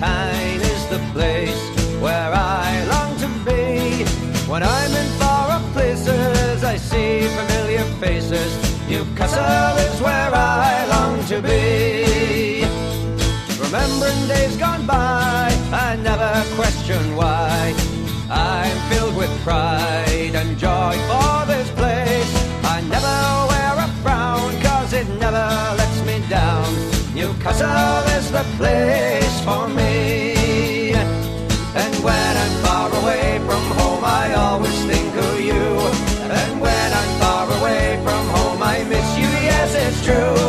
Tyne is the place where I long to be. When I'm in foreign places, I see familiar faces. Newcastle is where I long to be. Remembering days gone by, I never question why. I'm filled with pride and joy for this place. I never wear a frown, 'cause it never lets me down. Newcastle is the place for me. And when I'm far away from home, I always think of you. And when I'm far away from home, I miss you, yes, it's true.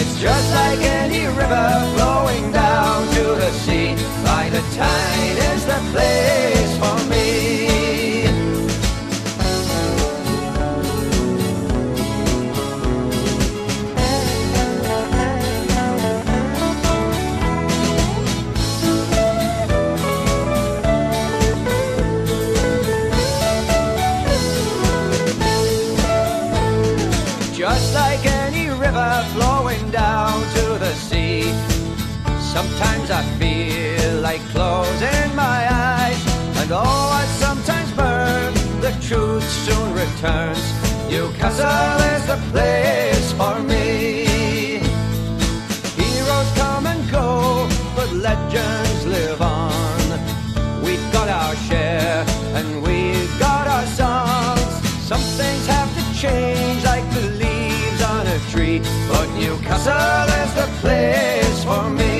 It's just like any river flowing down to the sea. By the Tyne is the place for me. Just like any river flowing down to the sea, sometimes I feel like closing my eyes. And though I sometimes burn, the truth soon returns. Newcastle is the place for me. Heroes come and go, but legends live on. We've got our share and we've got our songs. Some things have to change, like the leaves a tree, but Newcastle is the place for me.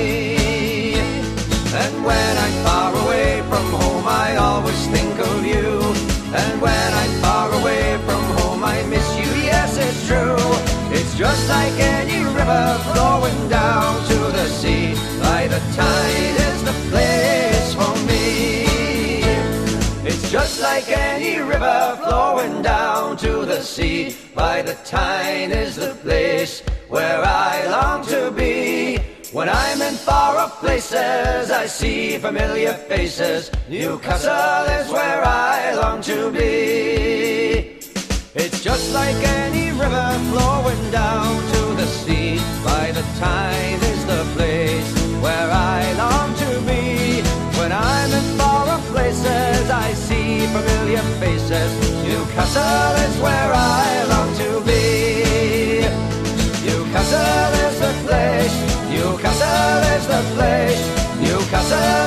And when I'm far away from home, I always think of you. And when I'm far away from home, I miss you, yes, it's true. It's just like any river flowing down to the sea. By the Tyne is the place for me. It's just like any river flowing down to the sea. By the Tyne is the place where I long to be. When I'm in foreign places, I see familiar faces. Newcastle is where I long to be. It's just like any river flowing down to the sea. By the Tyne is the place where I long to be. When I'm in foreign places, I see familiar faces. Newcastle is where I long to be. Newcastle is the place. Newcastle is the place. Newcastle.